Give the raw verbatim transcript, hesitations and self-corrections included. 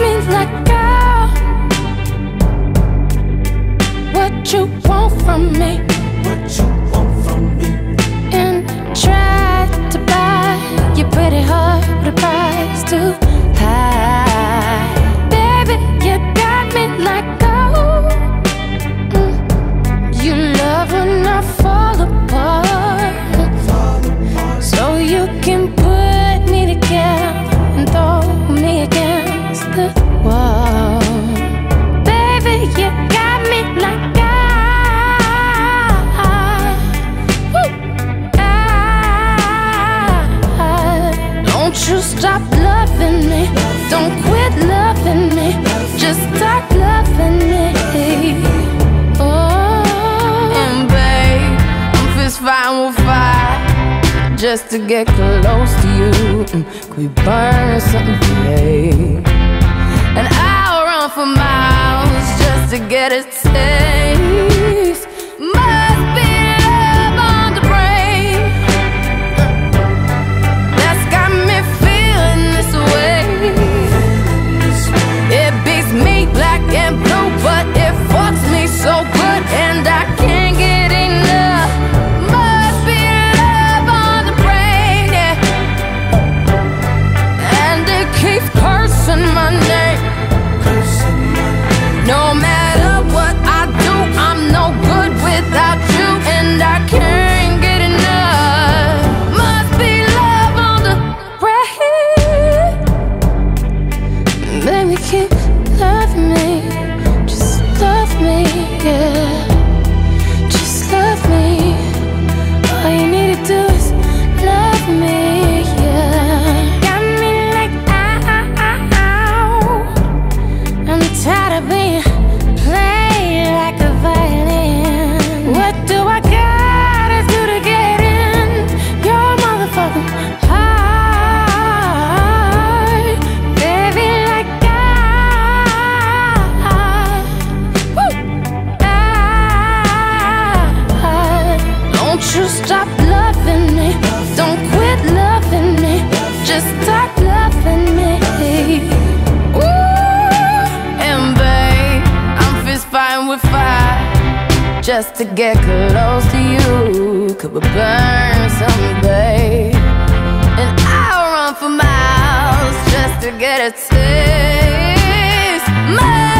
means let go. What you want from me? What you want from me? And I tried to buy your pretty heart, but the price too high. Baby, you got me let go. Mm. You love when I fall apart, fall apart, so you can put me together and throw me against the wall. Baby, you got me like I, woo, I. Don't you stop loving me, don't quit loving me, just start loving me. Oh, and babe, I'm fist fighting with fire just to get close to you. Could we burn something today? And I'll run for miles just to get a taste. Must be love on the brain that's got me feeling this way. It beats me black and blue, but it fucks me so good, and I can't get enough. Must be love on the brain, yeah. And it keeps cursing my name. No matter what I do, I'm no good without you, and I can't get enough. Must be love on the brain. Baby, keep loving me, just love me, yeah. Just love me. All you need to do is love me, yeah. Got me like ow, I'm tired of being just to get close to you. Could we burn someday? And I'll run for miles just to get a taste. My